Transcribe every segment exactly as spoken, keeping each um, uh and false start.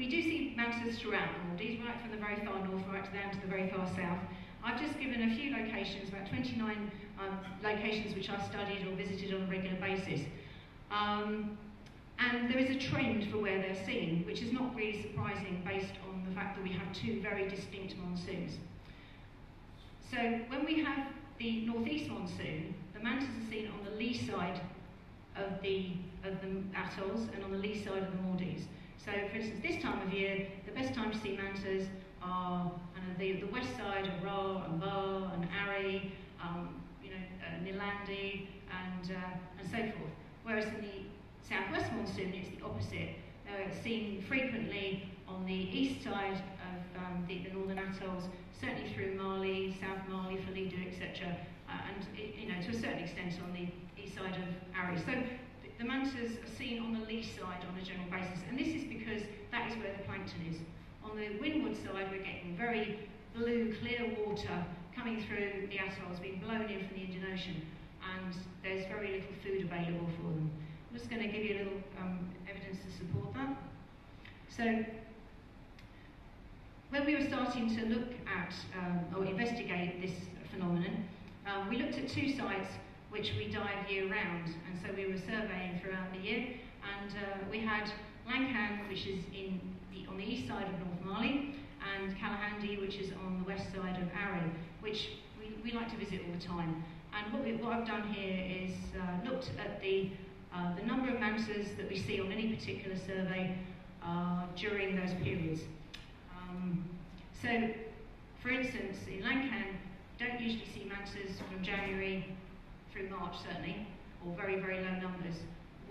We do see mantas throughout the Maldives, right from the very far north right down to the very far south. I've just given a few locations, about twenty-nine um, locations which I've studied or visited on a regular basis. Um, and there is a trend for where they're seen, which is not really surprising based on the fact that we have two very distinct monsoons. So when we have the northeast monsoon, the mantas are seen on the lee side of the, of the atolls and on the lee side of the Maldives. So for instance, this time of year, the best time to see mantas are uh, the, the west side of Ra and Ba and Ari, um, you know, uh, Nilandi and, uh, and so forth. Whereas in the southwest monsoon, it's the opposite. Uh, seen frequently on the east side of um, the, the northern atolls, certainly through Mali, South Mali, Felidu, et cetera, uh, and you know, to a certain extent on the east side of Ari. So th the mantas are seen on the lee side on a general basis, and this is because that is where the plankton is. On the windward side, we're getting very blue, clear water coming through the atolls, being blown in from the Indian Ocean, and there's very little food available for them. I'm just going to give you a little um, evidence to support that. So, when we were starting to look at um, or investigate this phenomenon, um, we looked at two sites which we dive year-round, and so we were surveying throughout the year, and uh, we had Langkan, which is in the, on the east side of North Mali, and Kalhahandi, which is on the west side of Ari, which we, we like to visit all the time. And what, we, what I've done here is uh, looked at the, uh, the number of mantas that we see on any particular survey uh, during those periods. Um, so, for instance, in Langkan, we don't usually see mantas from January through March, certainly, or very, very low numbers,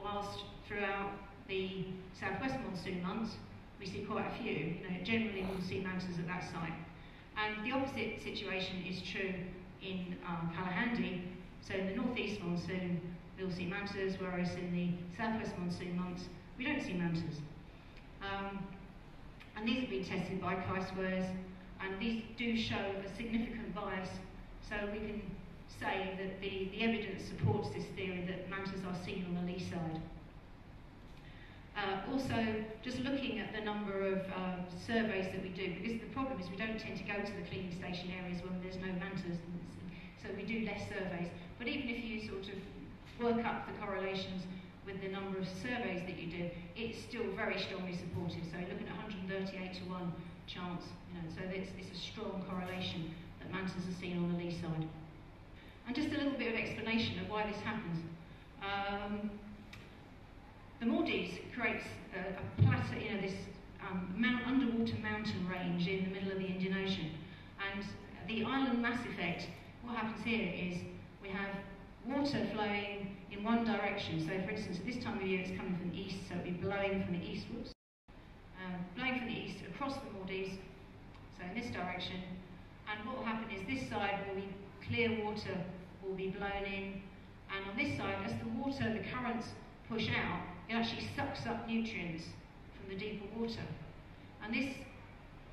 whilst throughout the southwest monsoon months, we see quite a few. You know, generally, we'll see mantas at that site. And the opposite situation is true in um, Kalahandi. So in the northeast monsoon, we'll see mantas, whereas in the southwest monsoon months, we don't see mantas. Um, and these have been tested by chi-squares, and these do show a significant bias. So we can say that the, the evidence supports this theory that mantas are seen on the lee side. Uh, also, just looking at the number of uh, surveys that we do, because the problem is we don't tend to go to the cleaning station areas when there's no mantas, so we do less surveys. But even if you sort of work up the correlations with the number of surveys that you do, it's still very strongly supportive. So you're looking at one hundred thirty-eight to one chance, you know, so it's, it's a strong correlation that mantas are seen on the lee side. And just a little bit of explanation of why this happens. Um, The Maldives creates a, a plateau, you know, this um, mount, underwater mountain range in the middle of the Indian Ocean. And the island mass effect, what happens here is we have water flowing in one direction. So for instance, at this time of year, it's coming from the east, so it'll be blowing from the east, whoops, uh, blowing from the east across the Maldives, so in this direction. And what will happen is this side will be clear water, will be blown in. And on this side, as the water, the currents push out, it actually sucks up nutrients from the deeper water. And this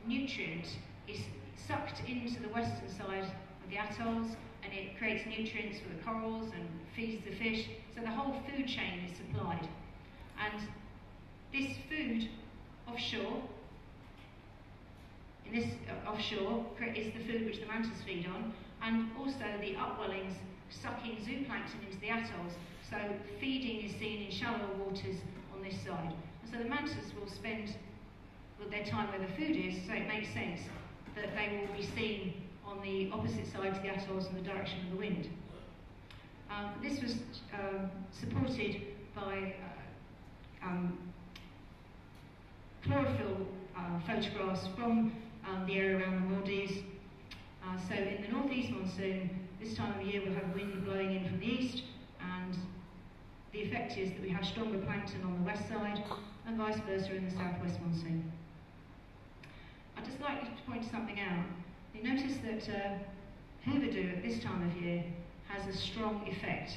nutrient is sucked into the western side of the atolls, and it creates nutrients for the corals and feeds the fish. So the whole food chain is supplied. And this food offshore, in this uh, offshore, is the food which the mantas feed on, and also the upwellings sucking zooplankton into the atolls. So feeding is seen in shallow waters on this side. And so the mantas will spend their time where the food is, so it makes sense that they will be seen on the opposite side to the atolls in the direction of the wind. Um, this was um, supported by uh, um, chlorophyll uh, photographs from um, the area around the Maldives. Uh, so in the northeast monsoon, this time of year we'll have wind blowing in from the east, and the effect is that we have stronger plankton on the west side and vice versa in the southwest monsoon. I'd just like to point something out. You notice that uh, Huvadhoo at this time of year has a strong effect,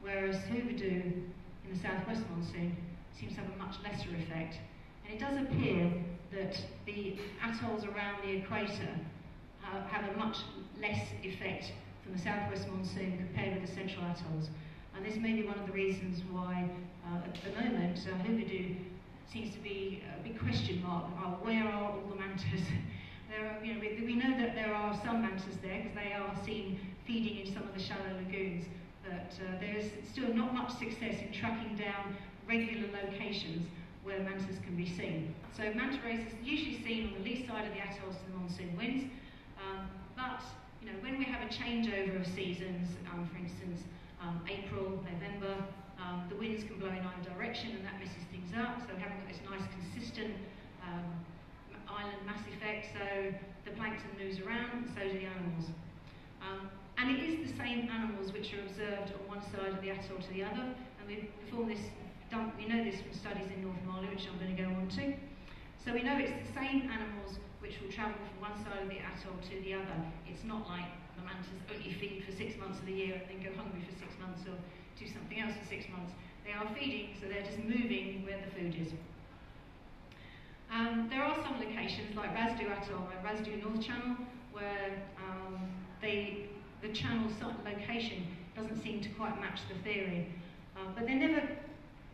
whereas Huvadhoo in the southwest monsoon seems to have a much lesser effect. And it does appear that the atolls around the equator uh, have a much less effect from the southwest monsoon compared with the central atolls. And this may be one of the reasons why, uh, at the moment, uh, Huvadhoo seems to be a big question mark about where are all the mantas. There are, you know, we, we know that there are some mantas there because they are seen feeding in some of the shallow lagoons, but uh, there is still not much success in tracking down regular locations where mantas can be seen. So manta rays is usually seen on the lee side of the atolls to the monsoon winds, um, but you know, when we have a changeover of seasons, um, for instance um, April, November, um, the winds can blow in either direction and that messes things up, so we haven't got this nice consistent um, island mass effect, so the plankton moves around and so do the animals. Um, and it is the same animals which are observed on one side of the atoll to the other, and we perform this Done, we know this from studies in North Mali, which I'm going to go on to. So we know it's the same animals which will travel from one side of the atoll to the other. It's not like the mantas only feed for six months of the year and then go hungry for six months or do something else for six months. They are feeding, so they're just moving where the food is. Um, there are some locations like Rasdhoo Atoll, like Rasdhoo North Channel, where um, they, the channel location doesn't seem to quite match the theory. Uh, but they're never...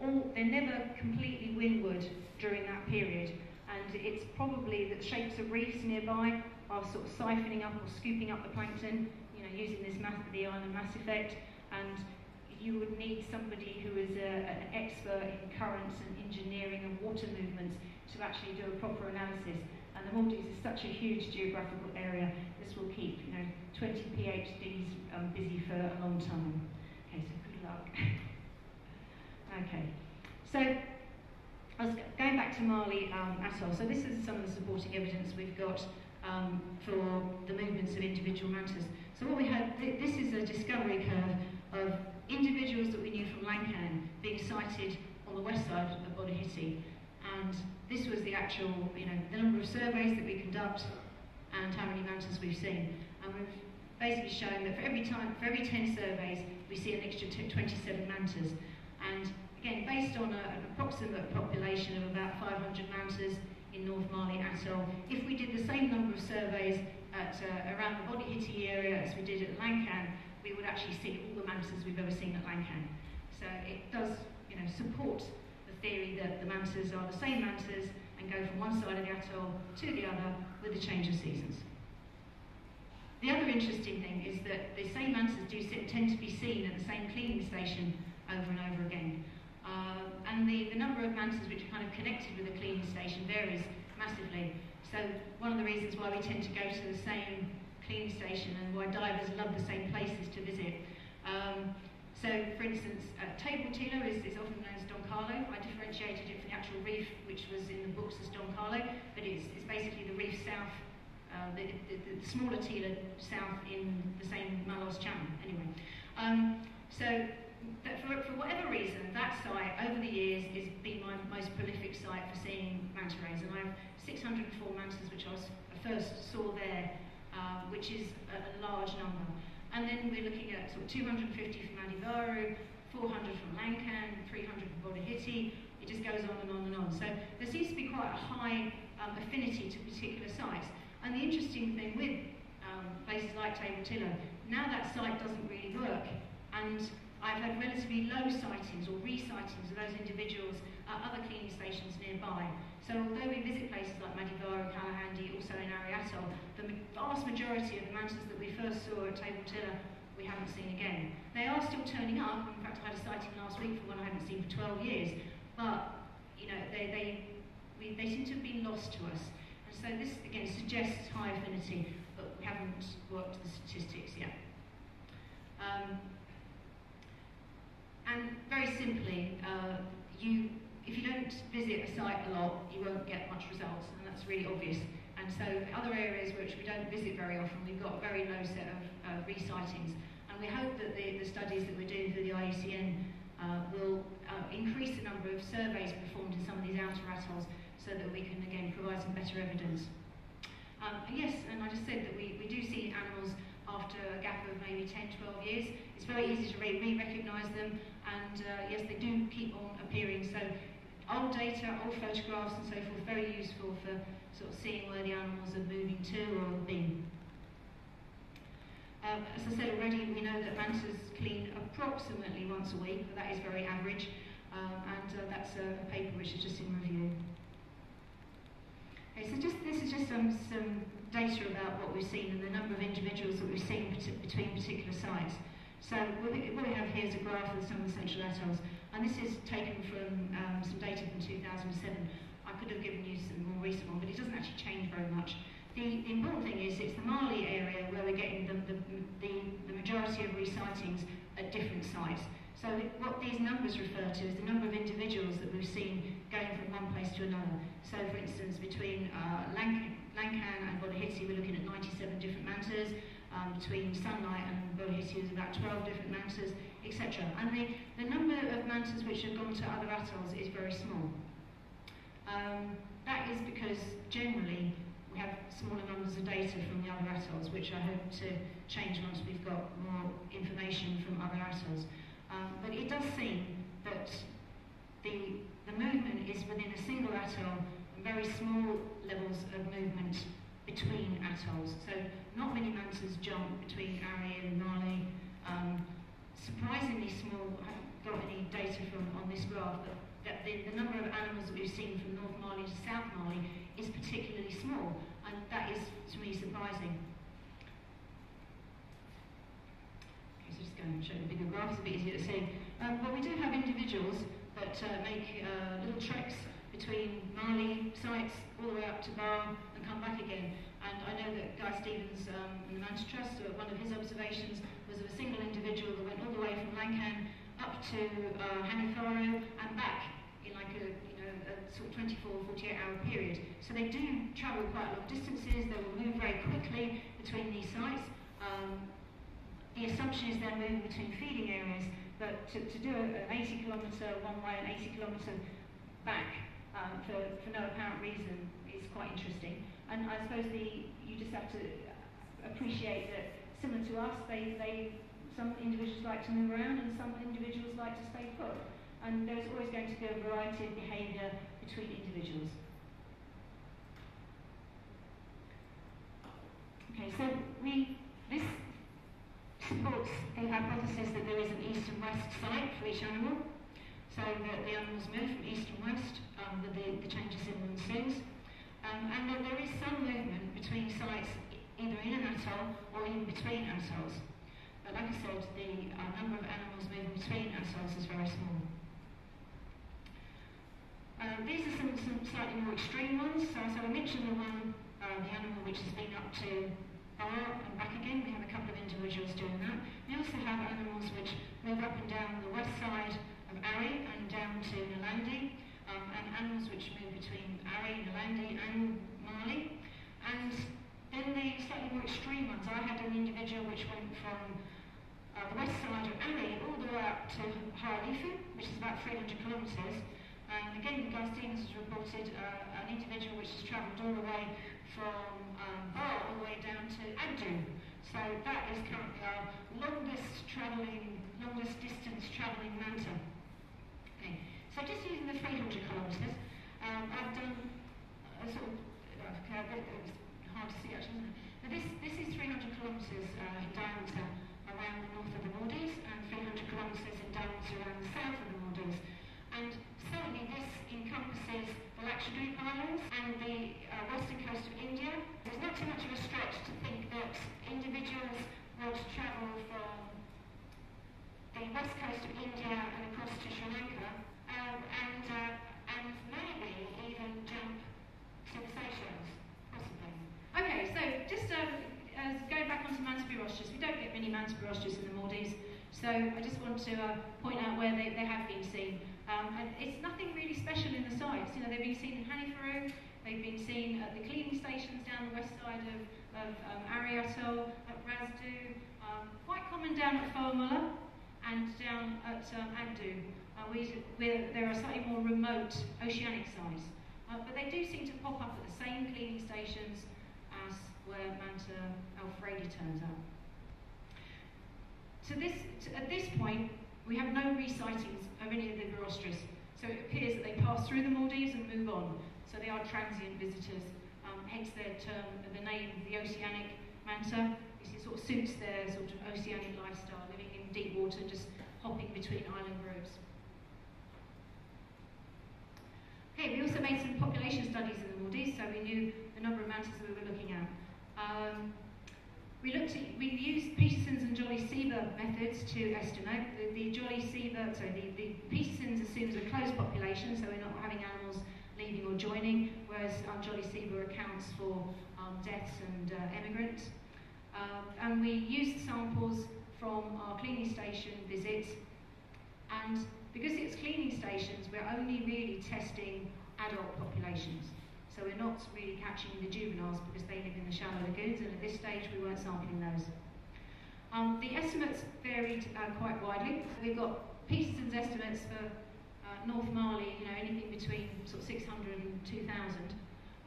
All, they're never completely windward during that period, and it's probably that shapes of reefs nearby are sort of siphoning up or scooping up the plankton, you know, using this mass, the island mass effect, and you would need somebody who is a, an expert in currents and engineering and water movements to actually do a proper analysis. And the Maldives is such a huge geographical area, this will keep, you know, twenty PhDs um, busy for a long time. Okay, so good luck. Okay, so I was going back to Mali um, Atoll. So this is some of the supporting evidence we've got um, for the movements of individual mantas. So what we had, th this is a discovery curve of individuals that we knew from Langkan being sighted on the west side of the Bodu Hithi, and this was the actual, you know, the number of surveys that we conduct and how many mantas we've seen. And we've basically shown that for every time, for every ten surveys, we see an extra twenty-seven mantas. And again, based on a, an approximate population of about five hundred mantas in North Mali Atoll, if we did the same number of surveys at, uh, around the Bodu Hithi area as we did at Langkan, we would actually see all the mantas we've ever seen at Langkan. So it does, you know, support the theory that the mantas are the same mantas and go from one side of the atoll to the other with the change of seasons. The other interesting thing is that the same mantas do tend to be seen at the same cleaning station over and over again. Uh, and the, the number of mantas which are kind of connected with the cleaning station varies massively. So one of the reasons why we tend to go to the same cleaning station and why divers love the same places to visit. Um, so for instance, uh, Table Thila is, is often known as Don Carlo. I differentiated it from the actual reef which was in the books as Don Carlo, but it's, it's basically the reef south, uh, the, the, the smaller Tila south in the same Malos channel, anyway. Um, so. That for, for whatever reason, that site over the years has been my most prolific site for seeing manta rays, and I have six hundred and four mantas which I was, first saw there, uh, which is a, a large number. And then we're looking at sort of two hundred fifty from Anivaru, four hundred from Langkan, three hundred from Bodu Hithi. It just goes on and on and on. So there seems to be quite a high um, affinity to particular sites. And the interesting thing with um, places like Table Thila, now that site doesn't really work, and I've had relatively low sightings or re-sightings of those individuals at other cleaning stations nearby. So although we visit places like Madigara, Kalhahandi, also in Ari Atoll, the vast majority of the mantas that we first saw at Table Thila we haven't seen again. They are still turning up. In fact, I had a sighting last week for one I haven't seen for twelve years. But you know, they they we, they seem to have been lost to us. And so this again suggests high affinity, but we haven't worked the statistics yet. Um, And very simply, uh, you, if you don't visit a site a lot, you won't get much results, and that's really obvious. And so other areas which we don't visit very often, we've got a very low set of uh, re-sightings. And we hope that the, the studies that we're doing through the I U C N uh, will uh, increase the number of surveys performed in some of these outer atolls so that we can, again, provide some better evidence. Um, and yes, and I just said that we, we do see animals after a gap of maybe ten, twelve years. It's very easy to re-recognise them, and uh, yes, they do keep on appearing. So old data, old photographs and so forth, very useful for sort of seeing where the animals are moving to or have been. Um, as I said already, we know that mantas clean approximately once a week, but that is very average. um, and uh, that's a, a paper which is just in review. Okay, so just, this is just some, some data about what we've seen and the number of individuals that we've seen between particular sites. So what we have here is a graph of some of the central atolls, and this is taken from um, some data from two thousand seven. I could have given you some more recent one, but it doesn't actually change very much. The, the important thing is it's the Mali area where we're getting the, the, the, the majority of resightings at different sites. So what these numbers refer to is the number of individuals that we've seen going from one place to another. So for instance, between uh, Langkan, Langkan and Bodu Hithi, we're looking at ninety-seven different mantas. Um, between Sunlight and Bodu Hithi, there's about twelve different mantas, et cetera. And the, the number of mantas which have gone to other atolls is very small. Um, that is because generally we have smaller numbers of data from the other atolls, which I hope to change once we've got more information from other atolls. Um, but it does seem that the, the movement is within a single atoll, and very small levels of movement between atolls. So not many mantas jump between Ari and Mali. Um, surprisingly small, I haven't got any data from on this graph, but that the, the number of animals that we've seen from North Mali to South Mali is particularly small, and that is, to me, surprising. Okay, so just going to show the bigger graph, it's a bit easier to see. Um, but we do have individuals that uh, make uh, little treks between Mali sites all the way up to Ba and come back again. And I know that Guy Stevens um, and the Manta Trust, one of his observations was of a single individual that went all the way from Langkan up to uh, Hanifaru and back in like a, you know, a sort of twenty-four, forty-eight hour period. So they do travel quite long distances, they will move very quickly between these sites. Um, the assumption is they're moving between feeding areas, but to, to do an eighty kilometre one way and eighty kilometre back um, for, for no apparent reason is quite interesting. And I suppose the, you just have to appreciate that, similar to us, they, they some individuals like to move around and some individuals like to stay put. And there's always going to be a variety of behaviour between individuals. Okay, so we, this supports the hypothesis that there is an east and west site for each animal, so that the animals move from east and west um, with the, the changes in monsoons, um, and that there is some movement between sites either in an atoll or in between atolls. But like I said, the uh, number of animals moving between atolls is very small. Uh, these are some, some slightly more extreme ones. So, so I mentioned the one, uh, the animal which has been up to Bara and back again. We have a couple of individuals doing that. We also have animals which move up and down the west side of Ari and down to Nilandi, um, and animals which move between Ari, Nilandi and Mali. And then the slightly more extreme ones. I had an individual which went from uh, the west side of Ari all the way up to Ha'apu, which is about three hundred kilometres. And again, Guy Stevens has reported uh, an individual which has travelled all the way from um, Baal all the way down to Abdu. So that is currently our longest travelling, longest distance travelling manta. Okay. So just using the three hundred kilometres, um, I've done a sort of uh, hard to see actually, isn't it? But this, this is three hundred kilometres uh, in diameter around the north of the Maldives and three hundred kilometres in diameter around the south of the Maldives. And certainly this encompasses the Lakshadweep Islands and the uh, western coast of India. There's not too much of a stretch to think that individuals want to travel from the west coast of India and across to Sri Lanka um, and, uh, and maybe even jump to the Seychelles. Okay, so just um, as going back onto Manta birostris, we don't get many Manta birostris in the Maldives, so I just want to uh, point out where they, they have been seen. Um, and it's nothing really special in the sites. You know, they've been seen in Hanifaru, they've been seen at the cleaning stations down the west side of, of um, Ari Atoll, at Rasdhoo, um, quite common down at Formula, and down at um, Abdu, uh, where there are slightly more remote oceanic sites. Uh, but they do seem to pop up at the same cleaning stations as where Manta alfredi turns up. So this, to, at this point, we have no resightings of any of the birostris. So it appears that they pass through the Maldives and move on. So they are transient visitors, um, hence their term, the name, the oceanic manta. It sort of suits their sort of oceanic lifestyle, living in deep water, just hopping between island groups. Okay, we also made some population studies in the Maldives, so we knew the number of mantas we were looking at. Um, we looked at, we used Peterson's and Jolly-Seber methods to estimate. The, the Jolly-Seber, sorry, the, the Peterson's assumes a closed population, so we're not having animals leaving or joining, whereas our Jolly-Seber accounts for um, deaths and uh, emigrants. Uh, and we used samples from our cleaning station visits, and because it's cleaning stations, we're only really testing adult populations. So we're not really catching the juveniles because they live in the shallow lagoons, and at this stage we weren't sampling those. Um, the estimates varied uh, quite widely. We've got Peterson's estimates for uh, North Mali, you know, anything between sort of six hundred and two thousand.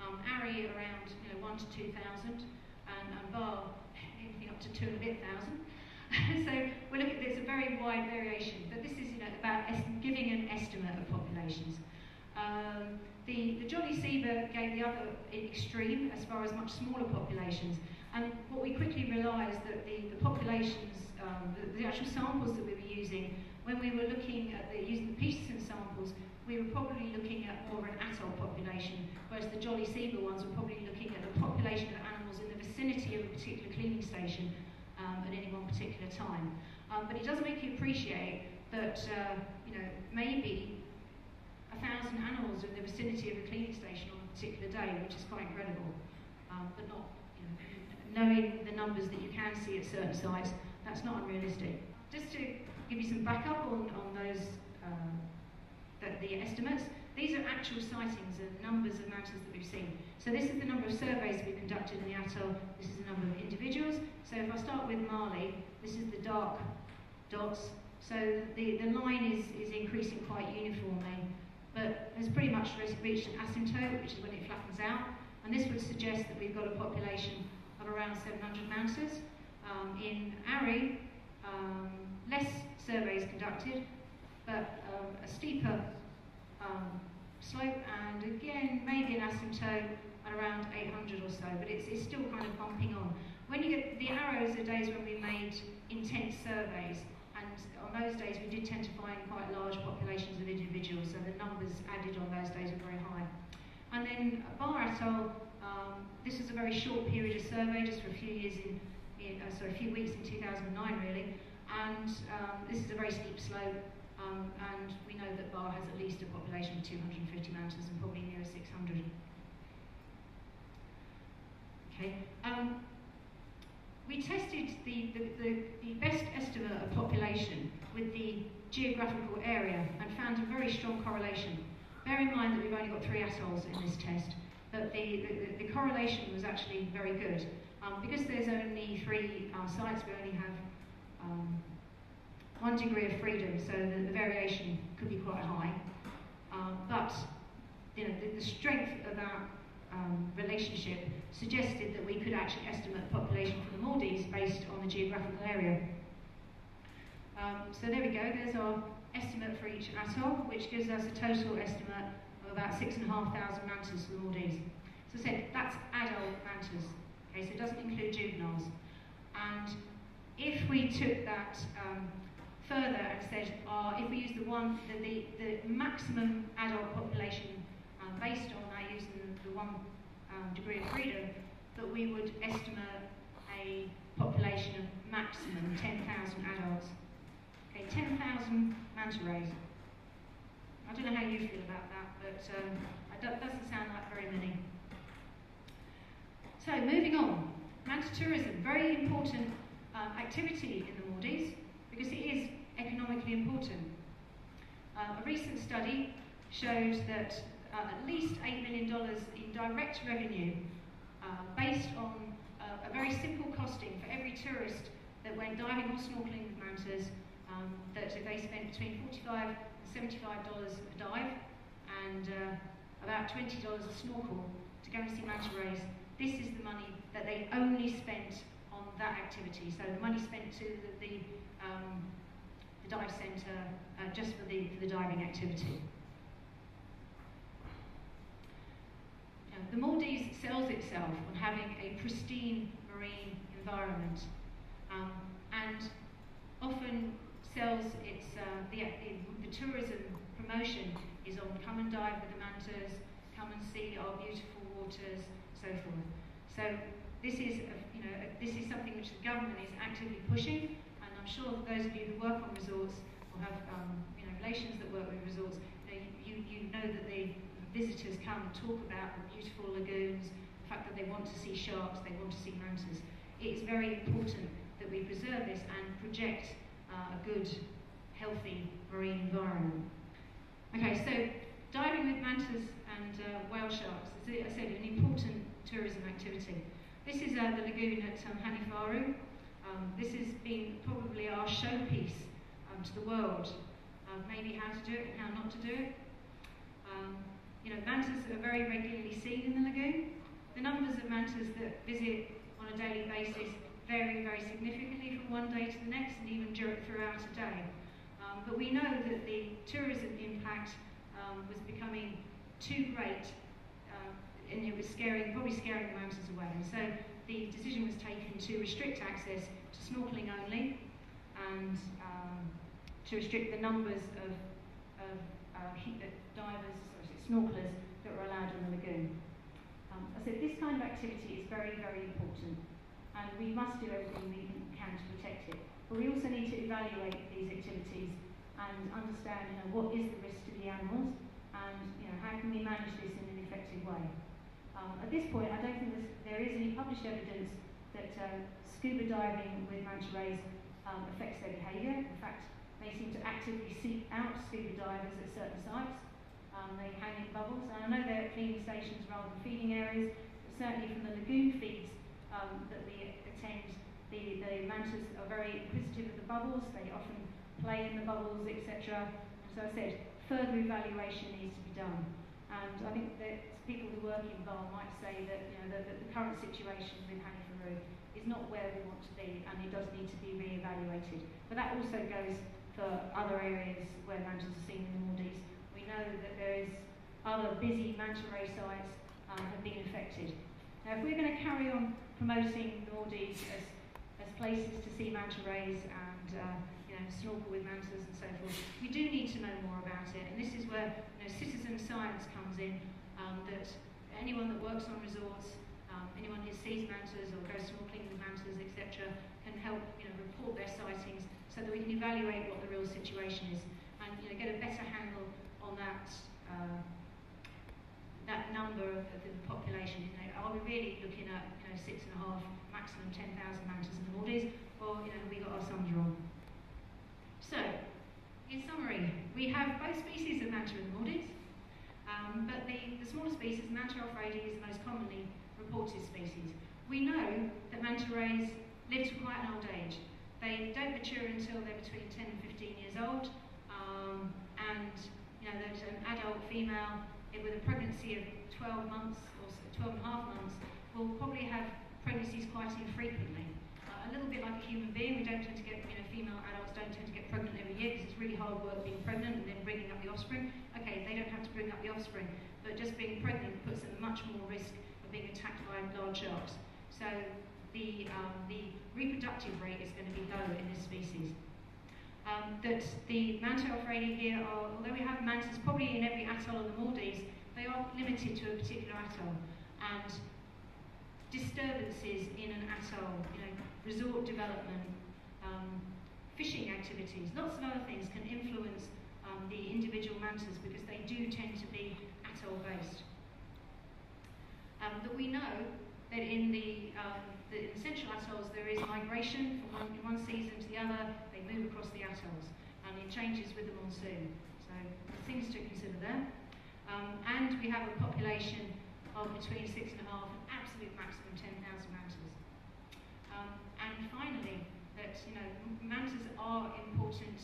Um, Ari around, you know, one to two thousand, and, and Ba anything up to two and a bit thousand. So we're looking, there's a very wide variation, but this is, you know, about giving an estimate of populations. Um, the, the Jolly-Seber gave the other extreme as far as much smaller populations, and what we quickly realised that the, the populations, um, the, the actual samples that we were using, when we were looking at the, using the Peterson samples, we were probably looking at more of an adult population, whereas the Jolly-Seber ones were probably looking at the population of animals in the vicinity of a particular cleaning station um, at any one particular time. Um, but it does make you appreciate that, uh, you know, maybe a thousand animals in the vicinity of a cleaning station on a particular day, which is quite incredible. Um, but not, you know, knowing the numbers that you can see at certain sites, that's not unrealistic. Just to give you some backup on, on those, uh, the, the estimates, these are actual sightings and numbers of mantas that we've seen. So this is the number of surveys we've conducted in the atoll, this is the number of individuals. So if I start with Mali, this is the dark dots. So the, the line is, is increasing quite uniformly, but has pretty much reached an asymptote, which is when it flattens out, and this would suggest that we've got a population of around seven hundred mantas. Um, in Ari, um, less surveys conducted, but um, a steeper um, slope, and again, maybe an asymptote at around eight hundred or so, but it's, it's still kind of bumping on. When you get the arrows are days when we made intense surveys, and on those days we did tend to find quite large populations of individuals, so the numbers added on those days were very high. And then Bar et al, um, this was a very short period of survey, just for a few years in, in uh, sorry, a few weeks in two thousand nine really, and um, this is a very steep slope, um, and we know that Bar has at least a population of two hundred fifty mantas and probably near six hundred. Okay. Um, We tested the, the, the, the best estimate of population with the geographical area and found a very strong correlation. Bear in mind that we've only got three atolls in this test, but the, the, the correlation was actually very good. Um, because there's only three uh, sites, we only have um, one degree of freedom, so the, the variation could be quite high. Um, but you know, the, the strength of our Um, relationship suggested that we could actually estimate population for the Maldives based on the geographical area. Um, so there we go, there's our estimate for each atoll, which gives us a total estimate of about six and a half thousand mantas for the Maldives. So I said, that's adult mantas, okay, so it doesn't include juveniles. And if we took that um, further and said, uh, if we use the one, the, the, the maximum adult population uh, based on that using the one um, degree of freedom, that we would estimate a population of maximum ten thousand adults. Okay, ten thousand manta rays. I don't know how you feel about that, but um, it doesn't sound like very many. So moving on, manta tourism, very important uh, activity in the Maldives because it is economically important. Uh, a recent study shows that Uh, at least eight million dollars in direct revenue uh, based on uh, a very simple costing for every tourist that went diving or snorkeling with mantas, um, that they spent between forty-five and seventy-five dollars a dive and uh, about twenty dollars a snorkel to go and see manta rays. This is the money that they only spent on that activity, so the money spent to the, the, um, the dive centre uh, just for the, for the diving activity. The Maldives sells itself on having a pristine marine environment, um, and often sells its uh, the, the, the tourism from promotion is on come and dive with the mantas, come and see our beautiful waters, so forth. So this is, a, you know, a, this is something which the government is actively pushing, and I'm sure for those of you who work on resorts or have um, you know, relations that work with resorts, you know, you, you know that the visitors come and talk about the beautiful lagoons, the fact that they want to see sharks, they want to see mantas. It is very important that we preserve this and project uh, a good, healthy marine environment. Okay, so diving with mantas and uh, whale sharks is, as I said, an important tourism activity. This is uh, the lagoon at um, Hanifaru. Um, this has been probably our showpiece um, to the world, uh, maybe how to do it and how not to do it. Um, you know, mantas are very regularly seen in the lagoon. The numbers of mantas that visit on a daily basis vary very significantly from one day to the next and even throughout a day. Um, but we know that the tourism impact um, was becoming too great uh, and it was scaring, probably scaring the mantas away. And so the decision was taken to restrict access to snorkeling only and um, to restrict the numbers of, of uh, divers, snorkelers that were allowed in the lagoon. Um, so this kind of activity is very, very important. And we must do everything we can to protect it. But we also need to evaluate these activities and understand, you know, what is the risk to the animals, and you know, how can we manage this in an effective way. Um, at this point, I don't think there is any published evidence that uh, scuba diving with manta rays um, affects their behaviour. In fact, they seem to actively seek out scuba divers at certain sites. Um, they hang in bubbles, and I know they're at feeding stations rather than feeding areas, but certainly from the lagoon feeds Um, that we attend, the, the mantas are very inquisitive of the bubbles, they often play in the bubbles, et cetera. And so I said, further evaluation needs to be done. And I think that people who work in Baal might say that, you know, that, that the current situation with Hanifaru is not where we want to be, and it does need to be re-evaluated. But that also goes for other areas where mantas are seen in the Maldives. We know that there is other busy manta ray sites um, have been affected. Now, if we're going to carry on promoting the Maldives as, as places to see manta rays and uh, you know, snorkel with mantas and so forth, we do need to know more about it. And this is where, you know, citizen science comes in. Um, that anyone that works on resorts, um, anyone who sees mantas or goes snorkeling with mantas, et cetera, can help, you know, report their sightings so that we can evaluate what the real situation is and, you know, get a better handle on that. Uh, that number of the population, you know, are we really looking at, you know, six and a half, maximum ten thousand mantas in the Maldives, or, you know, we got our sums wrong? So, in summary, we have both species of manta in the Maldives, um, but the, the smaller species, Manta alfredi, is the most commonly reported species. We know that manta rays live to quite an old age. They don't mature until they're between ten and fifteen years old, um, and, you know, there's an adult female with a pregnancy of twelve months or so, twelve and a half months, will probably have pregnancies quite infrequently. Uh, a little bit like a human being, we don't tend to get, you know, female adults don't tend to get pregnant every year because it's really hard work being pregnant and then bringing up the offspring. Okay, they don't have to bring up the offspring, but just being pregnant puts them at much more risk of being attacked by large sharks. So the, um, the reproductive rate is going to be low in this species. Um, that the Manta alfredi here are, although we have mantas probably in every atoll of the Maldives, they are limited to a particular atoll. And disturbances in an atoll, you know, resort development, um, fishing activities, lots of other things can influence um, the individual mantas because they do tend to be atoll-based. Um, that we know that in the, um, the central atolls there is migration from one, one season to the other, they move across the atolls, and it changes with the monsoon. So things to consider there. Um, and we have a population of between six and a half and absolute maximum ten thousand mantas. Um, and finally, that, you know, mantas are important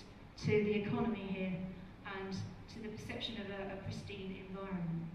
to the economy here and to the perception of a, a pristine environment.